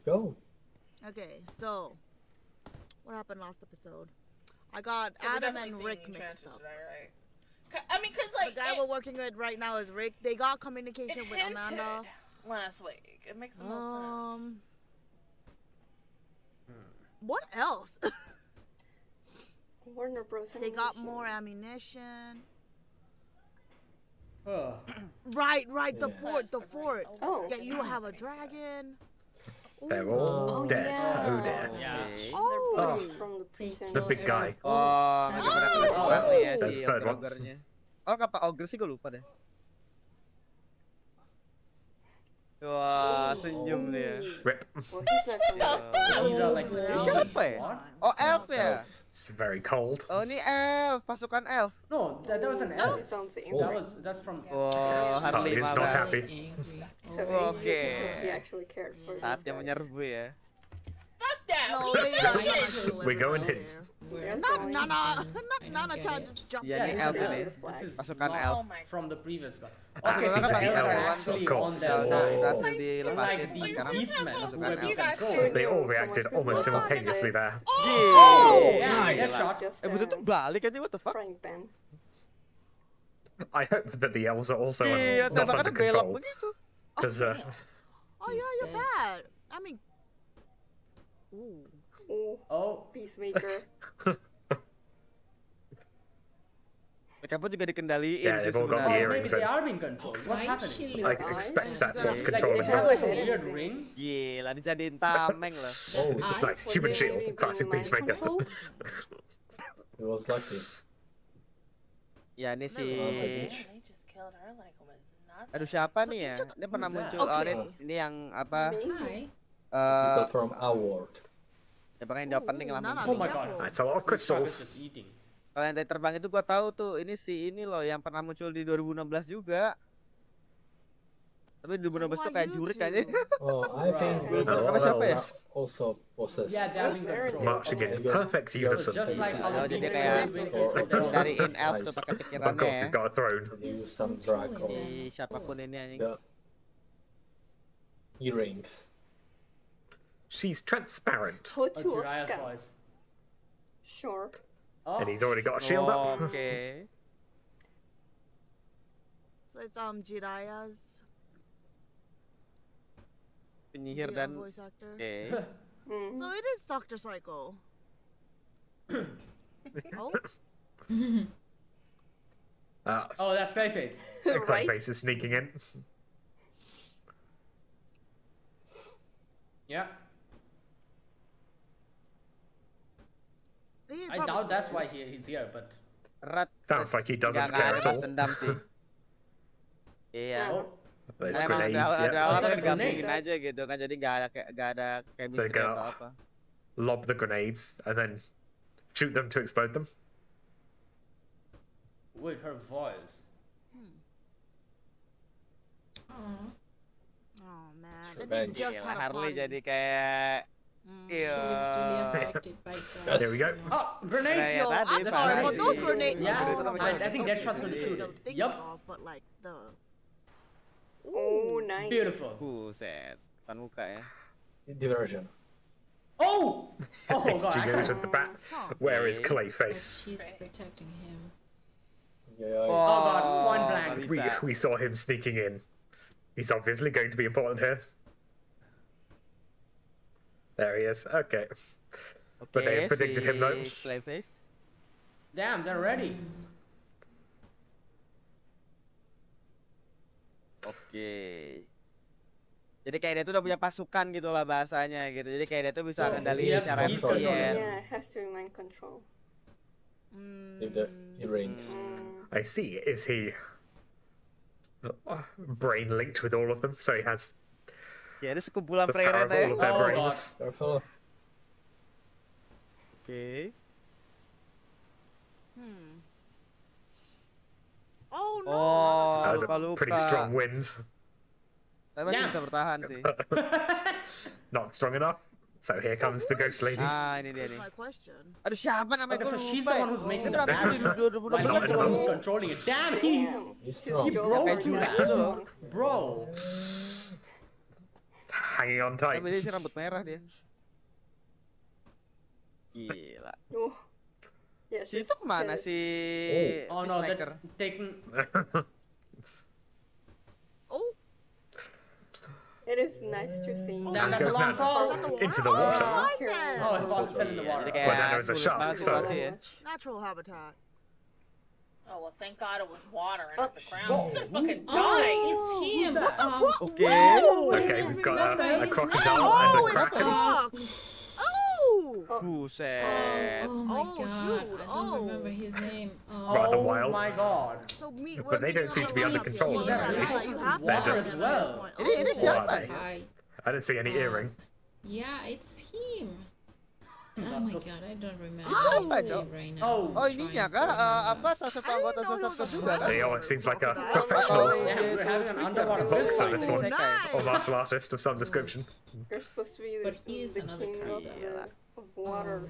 Let's go. Okay, so what happened last episode? I got Adam and Rick mixed up. Right? I mean, cause like the guy we're working with right now is Rick. They got communication with Amanda last week. It makes the most sense. What else? Warner Bros. They got more ammunition. Oh. Right. Yeah. The fort. Oh. That you have a dragon. Ooh. They're all dead. Yeah. Oh dear. Yeah. Oh. The big guy. Oh. That's the third one. Oh, apa ogre sih? Gue lupa deh. Wah, senyum dia. Rip. Siapa ya? Oh, elf ya? It's very cold. Oh, ini elf, pasukan elf. No, that wasn't elf. That's from... Wah, Harley is not happy. Oke. Saatnya menyerbu ya. Fuck that! We go in hidden. Nana child just jumped in. Yeah, elf ini. Pasukan elf. From the previous guy. Oke, they all reacted almost simultaneously there. Oh, balik aja, what the fuck? I hope that the elves are also not under control. Oh yeah, you're bad. I mean, oh, Peacemaker. Mereka pun juga dikendaliin sih sebenarnya. I expect that's what's controlling them. Gila, dijadiin tameng loh. Oh, nice. Human shield. Classic Peacemaker. It was lucky. Ya, ini si... Aduh, siapa nih ya? Ini pernah muncul. Oh, ini yang apa? People from our world. Ya, pakai yang opening lah. Oh my god. That's a lot of crystals. Kalau yang dari terbang itu gua tahu tuh, ini si ini loh yang pernah muncul di 2016 juga. Tapi 2016 tuh kayak jurik aja. Oh, I think also possessed. Marching in perfect unison. Jadi kayak dari in elf tuh pakai pikirannya ya. Siapapun ini anjing. Earrings. She's transparent. Sure. And he's already got a shield up. Okay. So it's Jiraiya's penyihir dan voice actor. Okay. So it is Dr. Psycho. Oh. Oh, that's Clayface. Right? Clayface is sneaking in. Yeah. I doubt that's why he's here, but sounds like he doesn't care at all. Yeah. There's grenades. So they go lob the grenades and then shoot them to explode them. With her voice. Oh man. Harley jadi kayak. Yeah. There we go. Oh, grenade! Yo, I'm sorry, but those grenades. Yeah, I think Deadshot's gonna shoot it. Yep. But like the. Oh, nice. Beautiful. Who said? Panuka, yeah. Diversion. Oh! Oh god. She goes at the back. Where is Clayface? She's protecting him. Oh god, one blank. We saw him sneaking in. He's obviously going to be important here. There he is. Okay. But they predicted him though. Clayface. Damn, they're ready. Okay. Jadi kayak dia tuh udah punya pasukan gitu lah bahasanya gitu. Jadi kayak dia tuh bisa kendaliin secara emosi. Yeah, has to remain control. If the earrings. I see. Is he brain linked with all of them? So he has. Ya, ada sekumpulan player ya. Oh, okay. Oh no. Oh, that was a pretty strong wind. Tapi masih bisa bertahan sih. Not strong enough. So here comes the ghost lady. Ah, ini dia nih. Aduh, siapa namanya? She's the one who's making the damage. Controlling it. Damn, he broke you, bro. Hanging on tight. Tapi dia sih rambut merah dia. Gila. Ya, itu kemana sih? Oh no, that taken. Oh. It is nice to see. Dan ada long fall into the water. Oh, it falls into the water. But then there's a shark. So natural habitat. Oh well, thank God it was water and not the ground. Whoa. Fucking die! It's him. What the fuck? Okay. Okay, we've got a crocodile and a kraken. Buset. Oh my God. I don't remember his name. Oh my God. But they don't seem to be under control. They're just. I don't see any earring. Yeah, it's him. Oh my God, I don't remember. Oh, ininya kah? Apa salah satu anggota sosok juga? Yeah, it seems like a professional boxer that's one, or martial artist of some description. But he is another kind of water.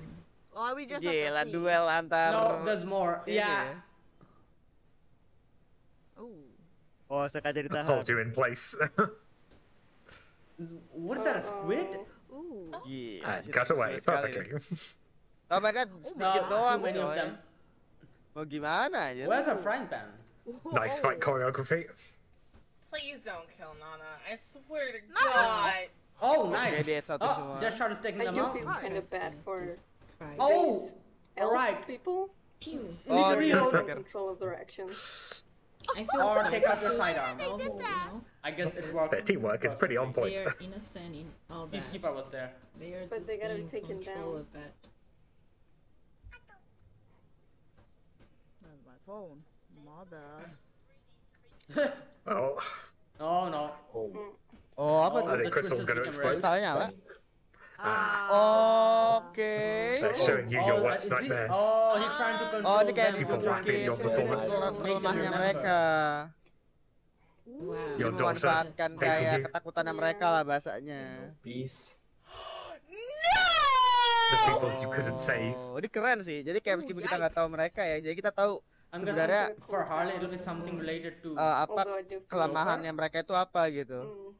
Oh, we just. Yeah, duel antar. No, there's more. Yeah. Oh, sengaja ditahan. Hold you in place. What is that? A squid? Yeah, got away perfectly. Oh my God, sedikit doang coy. Mau gimana aja. Where's a frying pan? Nice fight choreography. Please don't kill Nana, I swear to God. Oh nice. Oh, Deadshot is taking them out. I do feel kind of bad for elf people. Oh, control of their actions. Or take out the sidearm. I guess it worked. Their teamwork is pretty on point. They are innocent in all that. Peacekeeper was there. They are just in control of that. That's my phone. My bad. Oh. Oh no. Oh, I think Crystal's going to explode. Okay. That's showing you your worst nightmares. Oh, he's trying to control them. People wrapping your performance. Rumahnya mereka. Wow. Your daughter memanfaatkan kayak ketakutannya mereka lah bahasanya. Peace. No. The people you couldn't save. Ini keren sih. Jadi kayak meskipun kita nggak tahu mereka ya, jadi kita tahu sebenarnya for Harley itu something related to apa kelemahannya mereka itu apa gitu.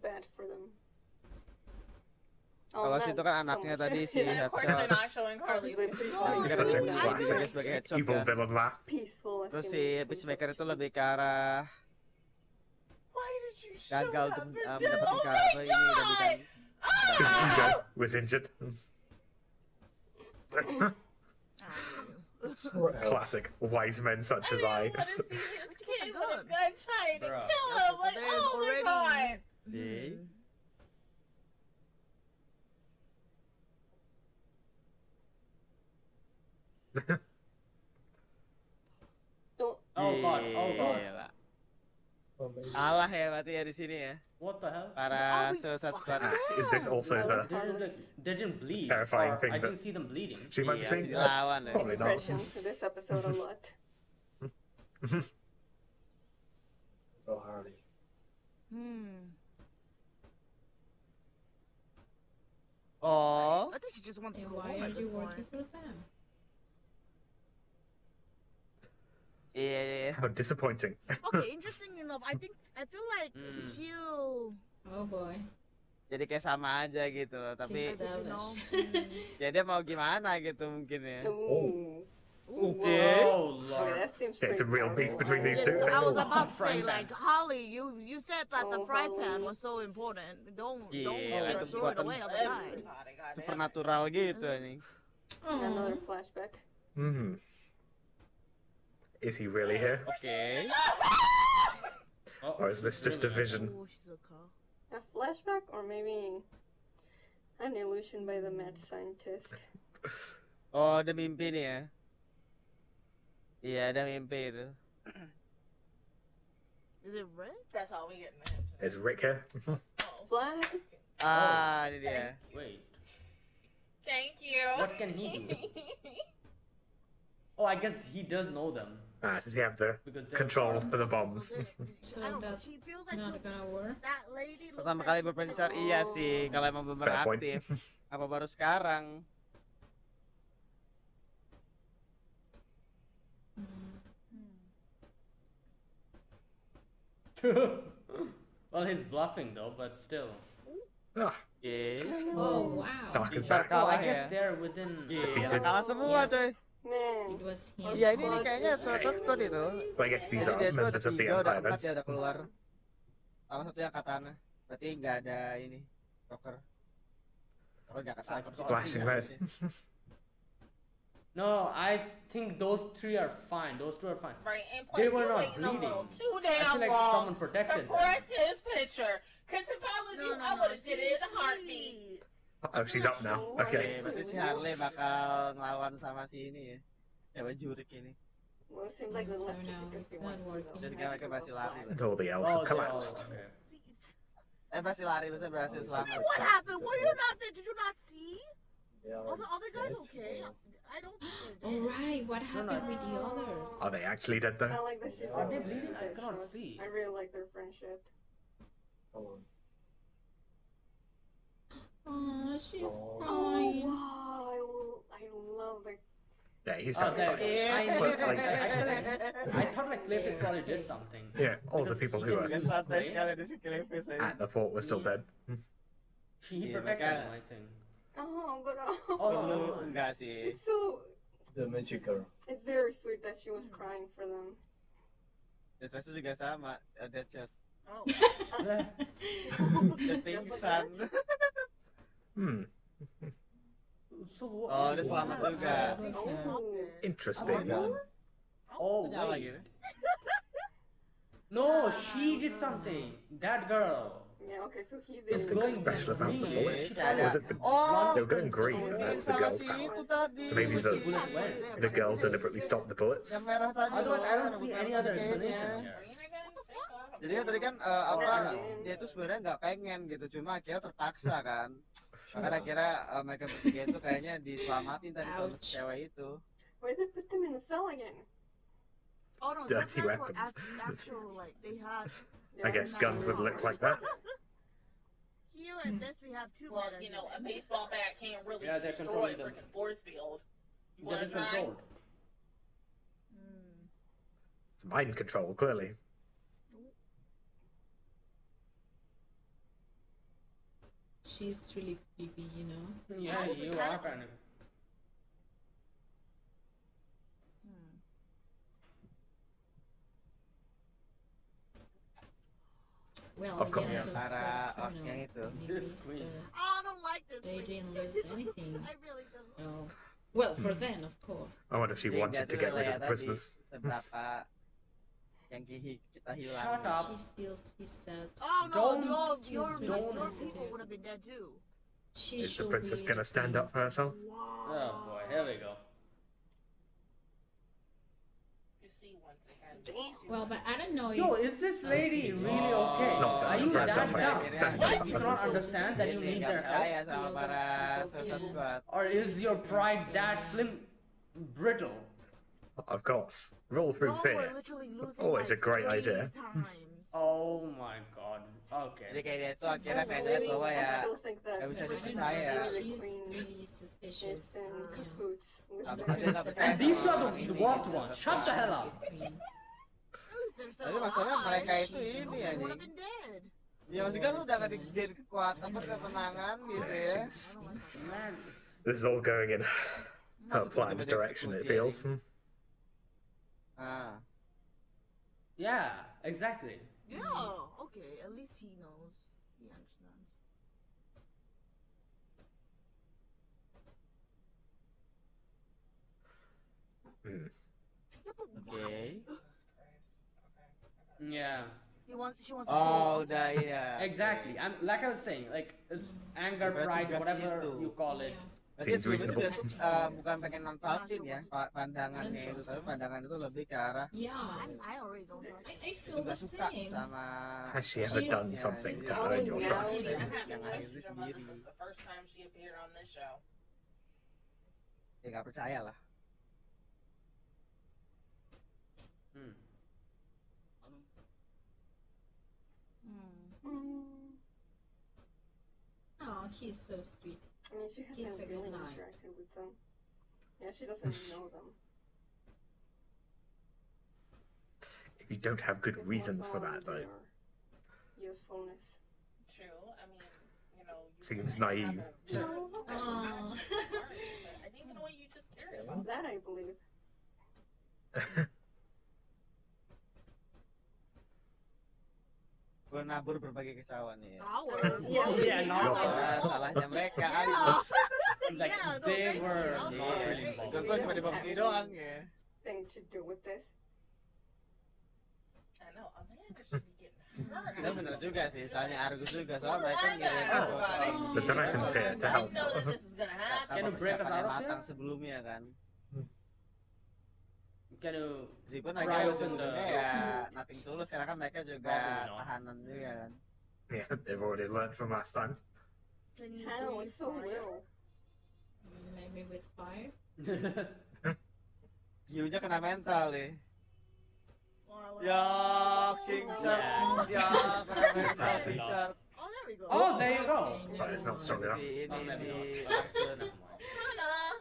Bad for them. Kalau situ kan anaknya tadi si Headshot. Terus si Peacemaker itu lebih ke arah gagal untuk mendapatkan kartu ini dan was injured. Classic wise men such as I. Oh god. Allah ya berarti ya di sini ya. What the hell? Para Suicide Squad. Is this also the terrifying thing that she might be seeing? Probably not. This episode a lot. Oh Harley. Oh. I think she just wants to go home. Why are you working for them? Yeah. How disappointing. Okay, interesting enough. I feel like she'll. Oh boy. Jadi kayak sama aja gitu, tapi. Jadi mau gimana gitu mungkin ya. Okay. There's some real beef between these two. I was about to say like Holly, you said that the fry pan was so important. Don't like throw it away outside. Supernatural gitu nih. Another flashback. Is he really here? Okay. Or is this just a vision? A flashback, or maybe an illusion by the mad scientist. Oh, ada mimpi nih ya? Iya, ada mimpi itu. Is it Rick? That's all we get. Is Rick here? Flash. Ah, ini dia. Wait. Thank you. What can he do? Oh, I guess he does know them. Does he have the control for the bombs? Pertama kali berpencar, iya sih. Kalau emang belum beraktif, apa baru sekarang? Well, he's bluffing though, but still. Oh wow. Salah kejar kalah ya. Iya, kalah semua coy. Iya ini kayaknya short squad itu. Jadi dia tuh ada 3, ada 4 ya udah keluar. Sama satunya katana. Berarti nggak ada ini poker. Kalau nggak kesalahan. Flashing right. No, I think those three are fine. Those two are fine. Right, and they were not bleeding. Too damn like long. Suppress his picture. Because if I was you, I would have did it in a heartbeat. Oh, she's up now. Okay. Berarti si Harley bakal ngelawan sama si ini ya. Cewek jurik ini. Well, it seems like the left is not working. Jadi mereka berhasil lari. Totally else collapsed. Berhasil lari, berhasil selamat. What happened? Were you not there? Did you not see? All the other guys okay? I don't think all right, what happened with the others? Are they actually dead though? I like that she's are they bleeding? I can't see. I really like their friendship. Oh, she's crying. Oh, wow. I love the... Yeah, he's having fun. I thought like Clayface probably did something. Yeah, all the people who were at the fort were still dead. He protected them, I think. Oh, but enggak sih. It's so the magic girl. It's very sweet that she was crying for them. Deadshot juga sama, Deadshot. Oh. The pingsan. Oh, dia selamat juga. Interesting. Oh, wait. No, she did something. That girl. Yeah, okay, so he did something special about the bullet. Was it the they were going green and that's the girl's power. So maybe the girl deliberately stopped the bullets. Otherwise I don't see any other explanation here. Jadi tadi kan apa dia itu sebenarnya nggak pengen gitu, cuma akhirnya terpaksa kan. Karena akhirnya mereka bertiga itu kayaknya diselamatin tadi sama cewek itu. Where did they put them in the cell again? Oh no, those guys were actual like they had. I guess guns would look like that. Here at best we have 2 well, you know, a baseball bat can't really destroy a freaking force field. You want to try? It's mind control, clearly. She's really creepy, you know? Yeah, you are kind of... Well, of course. I don't like this. They didn't lose anything. I really don't. No. Well, for them, of course. I wonder if she wanted to get rid of the prisoners. Shut up. She still said. Oh no, your people would have been dead too. Is the princess gonna stand up for herself? Oh boy, here we go. Well, but I don't know if... Yo, is this lady really okay? Are you that dumb? Do you not understand that you need their help? Or is your pride that brittle? Of course. Roll through fear. Always a great idea. Oh my god. Okay. I still think that she's really suspicious. And these are the worst ones. Shut the hell up. Tapi masalahnya mereka itu ini ya nih. Ya maksudnya lu udah gain kekuatan, kemenangan gitu ya. This is all going in her planned direction, it feels. Yeah, exactly. Yeah, okay, at least he knows. He understands. Okay. Yeah. She wants oh, that, yeah. Exactly. And like I was saying, like it's anger, pride, whatever you call it. Seems reasonable. Bukan pengen manfaatin ya pandangannya itu, tapi pandangan itu lebih ke arah. Yeah, I already don't trust. I feel the same. Has she ever done something to earn your trust? I haven't trusted your mother since the first time she appeared on this show. Ya nggak percaya lah. Oh, he's so sweet. I mean, she hasn't really interacted with them. Yeah, she doesn't know them. If you don't have good reasons for that, though. Usefulness. True. I mean, you know, seems naive. No. I think in a way you just care about that, I believe. Menabur berbagai kesalahan ya. Yeah, salahnya mereka kan. Like they were Google cuma dibukti doang ya. Thing to do with this. I know, Amanda should be getting hurt. Nah, bener juga sih, soalnya Argus juga soalnya mereka ngirim matang sebelumnya kan. Kan even mereka juga nothing tulus karena kan mereka juga tahanan juga kan. Yeah, they've already learned from last time. How it's so little. Maybe with fire. Yunya kena mental deh. Ya, King Shark. Ya, kena mental King Shark. Oh, there we go. Oh, there you go. But it's not strong enough.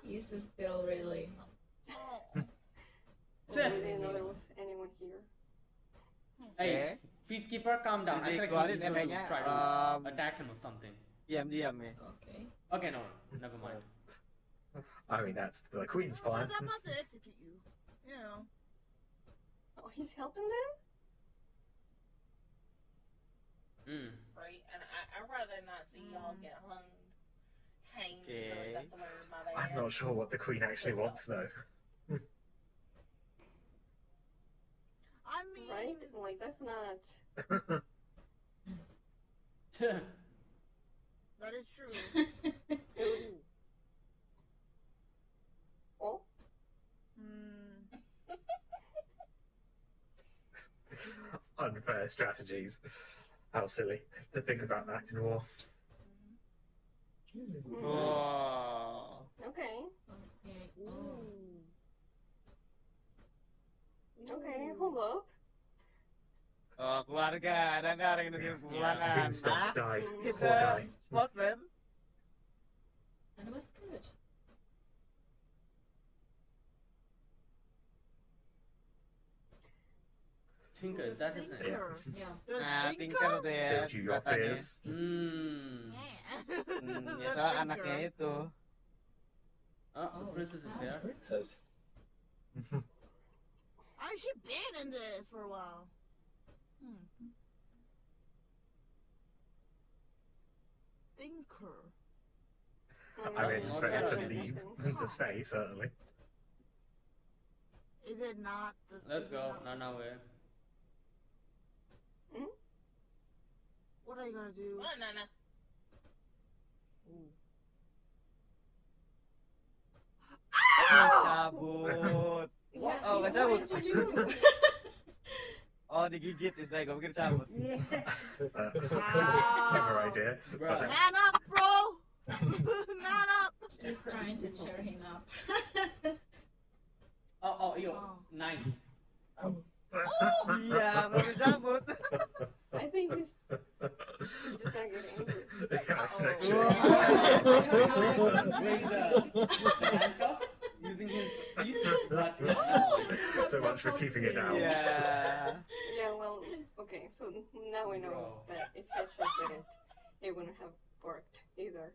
This is still really. I didn't know there was anyone here. Hey, Peacekeeper, calm down. I feel like we need to try to attack him or something. Diam-diam ya. Okay, no, never mind. I mean, that's the Queen's plan. They're about to execute you. Yeah. Oh, he's helping them? Hmm. Right, and I'd rather not see y'all get hanged. Okay. I'm not sure what the Queen actually wants, though. I mean, right? Like, that's not. That is true. Oh? Unfair strategies. How silly to think about that in war. Oh. Okay. Okay. Ooh. Okay, hold up. Oh, keluarga, ada nggak orang Indonesia pulangan? Kita spot man. And it was good. Thinker, that is it. Yeah. Nah, Thinker deh. Katanya. Ya soal anaknya itu. Oh, the princess is here. Princess. Oh, she been in this for a while. Thinker. I mean, it's better to leave than to stay, certainly. Is it not? Let's go. No way. What are you gonna do? Oh, no. Cabut. What? Oh, nggak cabut. Oh, digigit istilahnya, gue pikir cabut. Never idea. Man up, bro. Man up. He's trying to cheer him up. Oh, yo, nice. Iya, baru cabut. I think this. He's just gonna get angry. Using his feet, but so much for keeping it down. Yeah. Yeah. Well. Okay. So now we know that if Deadshot didn't, it wouldn't have worked either.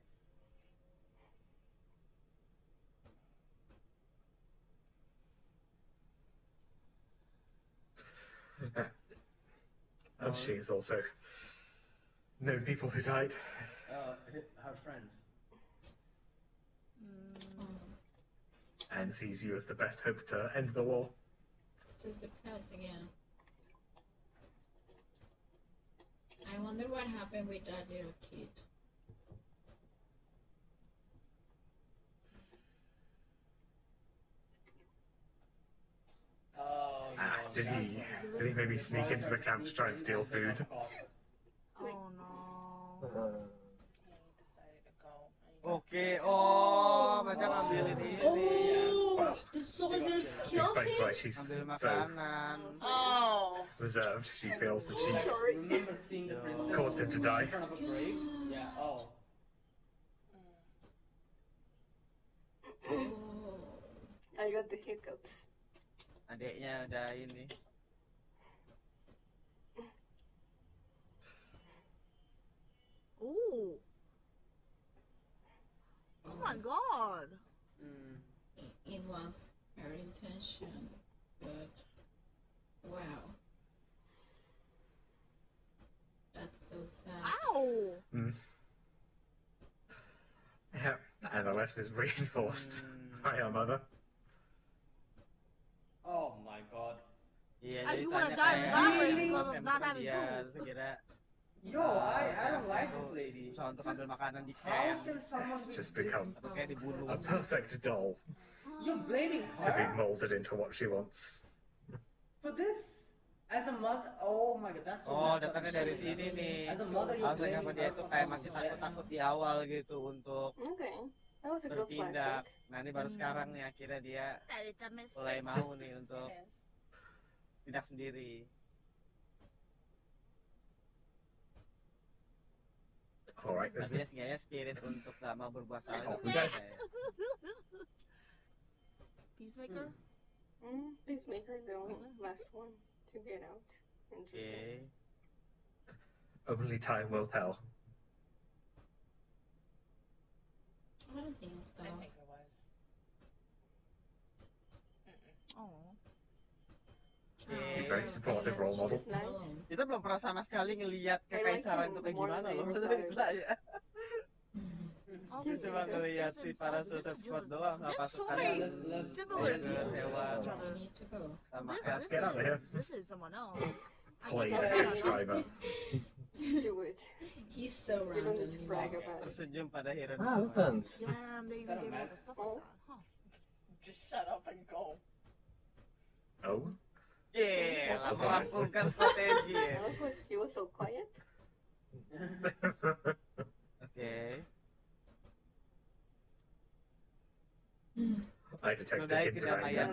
And she's also known people who died. Her friends. And sees you as the best hope to end the war. Just the past again. I wonder what happened with that little kid. Oh, no. Did he maybe sneak into the camp to try and steal food? Oh no. Okay, mereka ngambil ini. Oh, the soldiers killed him? Explains why she's so reserved. She feels that she caused him to die. Yeah, I got the hiccups. Adiknya ada ini. Oh my god. Mm. It was her intention, but wow. That's so sad. Ow! Mm. Yeah, Annalise is reinforced by her mother. Oh my god. Yeah, you wanna die regardless because of not having food. Yo, I don't like this lady. How can someone just become a perfect doll? You're blaming her? To be molded into what she wants. For this? As a mother, oh my god, that's so datangnya dari sini nih. As a mother, you're blaming her. Dia tuh kayak masih takut-takut di awal gitu untuk bertindak. Nah ini baru sekarang nih akhirnya dia mulai mau nih untuk tidak sendiri. Alright. Tapi sebenarnya spirit untuk gak mau berbuat salah itu ada ya. Peacemaker? Peacemaker is the only last one to get out. Interesting. Okay. Only time will tell. I don't think so. I think it was. Oh. He's very supportive role model. Kita belum pernah sama sekali ngelihat kekaisaran itu kayak gimana loh. Kita cuma ngelihat si para Suicide Squad doang, nggak pas sekali. Hewan. Let's get out of here. This is someone else. Please, driver. Do it. He's so random. Tersenyum pada Hirono. Ah, weapons. Damn, they even gave me the stuff like that, huh? Just shut up and go. Oh. Yeah, melakukan strategi ya. He was so quiet. Okay. I detected him Jiraiya.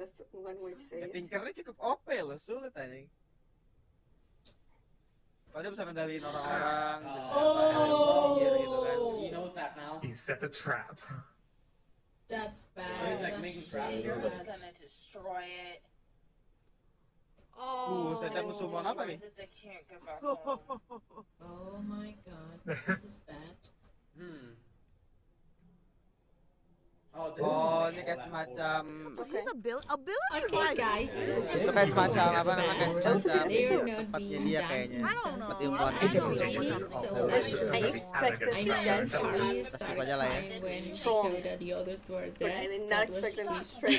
That's one way to say it. Thinkernya cukup OP loh, sulit aja. Kalau dia bisa kendaliin orang-orang, gitu kan. He knows that now. He set a trap. That's bad. He's like making traps. He's gonna destroy it. Oh, sedang musuhan apa nih? Oh my god, this is bad. Oh, ini kayak semacam. Okay guys, itu kayak semacam apa namanya? Kayak semacam tempatnya dia kayaknya. Tempat ilmuwan. I expected to judge her when she showed that the others were dead. That was true.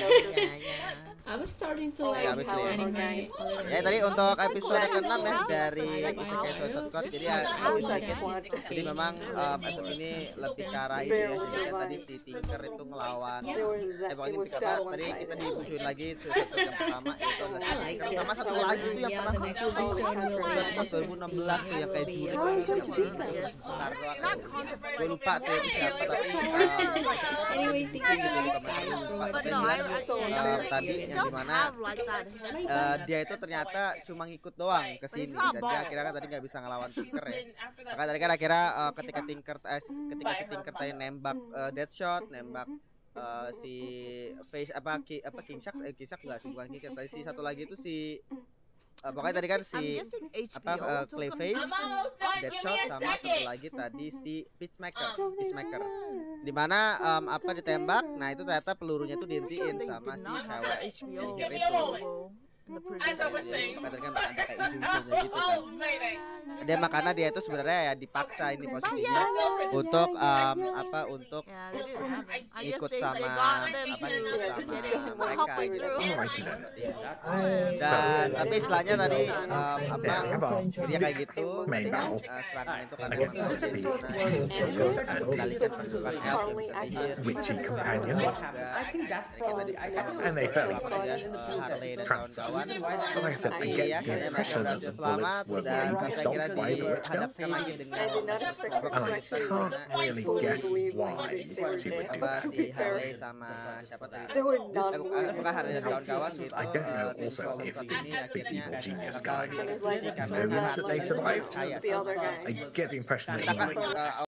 I was starting to like understanding my. Ya tadi untuk episode ke-6 ya dari Isekai Suicide Squad, jadi memang episode ini lebih ke arah itu ya. Tadi si Thinker itu lawan tadi kita dibujuin lagi sesuatu yang pertama itu sama satu lagi tuh yang pernah muncul di 2016 tuh yang kayak Juli gue lupa tuh siapa tapi tadi yang dimana dia itu ternyata cuma ngikut doang kesini dan dia akhirnya kan tadi nggak bisa ngelawan Thinker ya maka tadi kan akhirnya ketika Thinker tadi nembak Deadshot nembak si face apa King Shark nggak sih bukan King Shark tadi si satu lagi itu si pokoknya tadi kan si Clayface, Deadshot sama satu lagi tadi si Peacemaker dimana ditembak nah itu ternyata pelurunya tuh dihentiin sama si cewek Thinker itu tadi kan ada kayak isu-isunya gitu kan dia makanya dia itu sebenarnya ya dipaksain di posisinya untuk untuk ikut sama mereka gitu dan tapi istilahnya tadi dia kayak gitu serangan itu karena mengalihkan pasukan elf yang bisa sihir dan Harley dan kawan-kawan iya sebenarnya mereka berhasil selamat dan saya kira dihadapkan lagi dengan si Harley sama siapa tadi bukan Harley dan kawan-kawan gitu ini akhirnya bakal diinfeksi karena sangat percaya